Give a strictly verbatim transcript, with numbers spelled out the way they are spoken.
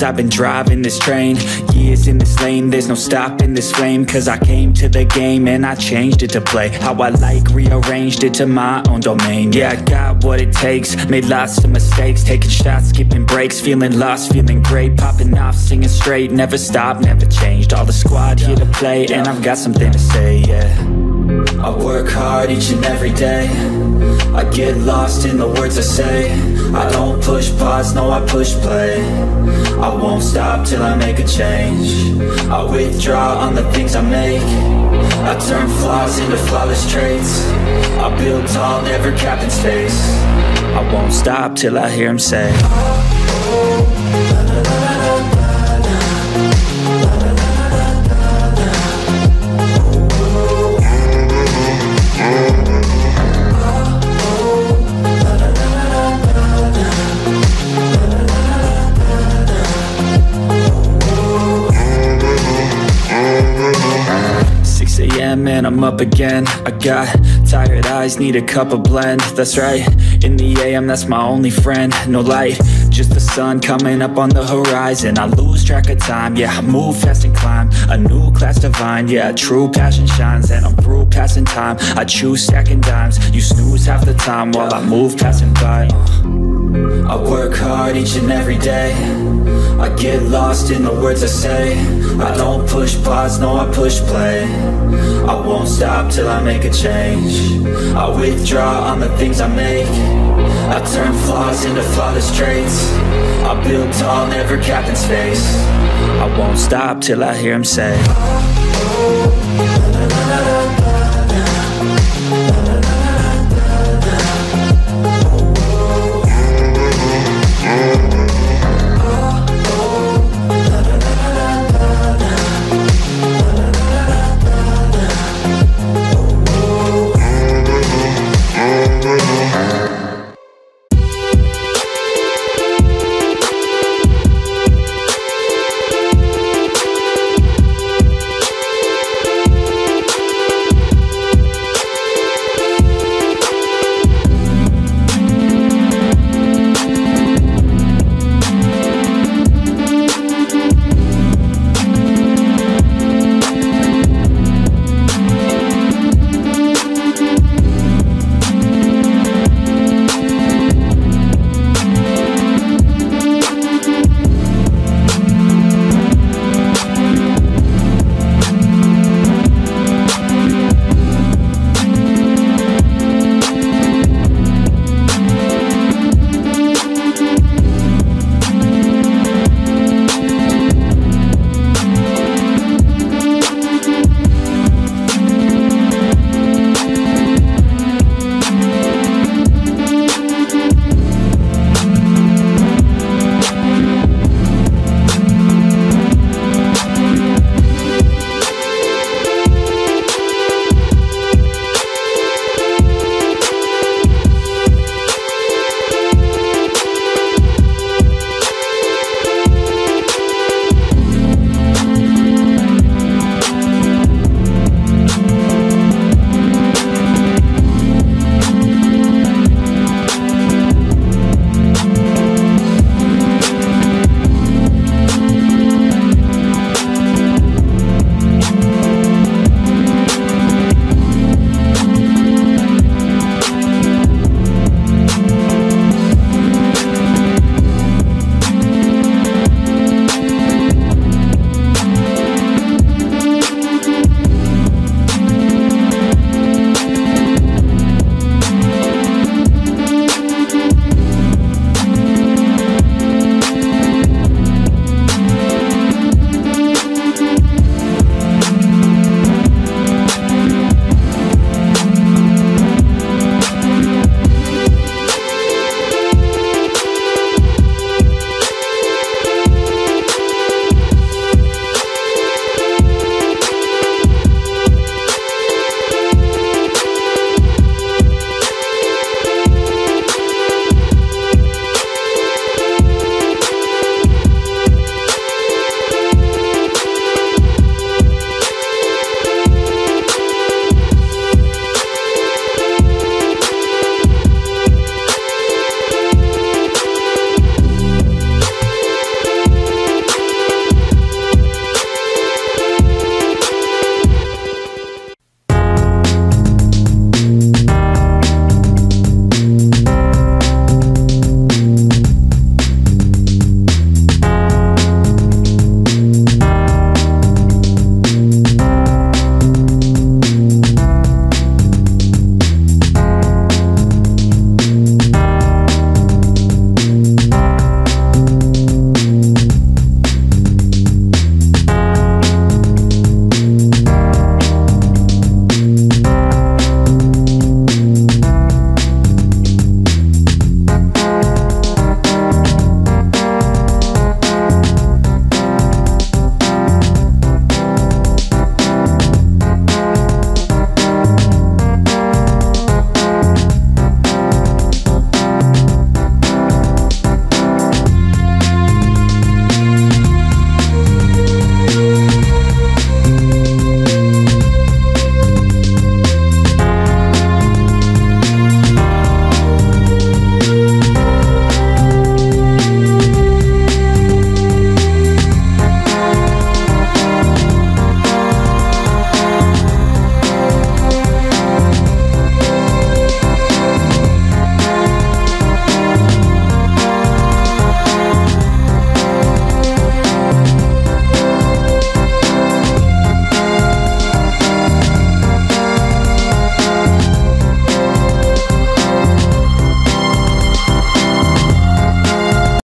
years I've been driving this train, years in this lane, there's no stopping this flame. Cause I came to the game and I changed it to play how I like, rearranged it to my own domain. Yeah, I got what it takes, made lots of mistakes, taking shots, skipping breaks, feeling lost, feeling great, popping off, singing straight, never stopped, never changed. All the squad here to play and I've got something to say, yeah. I work hard each and every day, I get lost in the words I say. I don't push pause, no I push play. I won't stop till I make a change. I withdraw on the things I make. I turn flaws into flawless traits. I build tall, never capped in space. I won't stop till I hear him say, oh, oh, la, la, la. Man, I'm up again. I got tired eyes, need a cup of blend. That's right, in the A M that's my only friend. No light, just the sun coming up on the horizon. I lose track of time, yeah, I move fast and climb. A new class divine, yeah, true passion shines. And I'm through passing time, I choose stacking dimes. You snooze half the time while I move passing by. I work hard each and every day, I get lost in the words I say. I don't push pause, no I push play. I won't stop till I make a change. I withdraw on the things I make. I turn flaws into flawless traits. I build tall, never capped in space. I won't stop till I hear him say, oh, oh.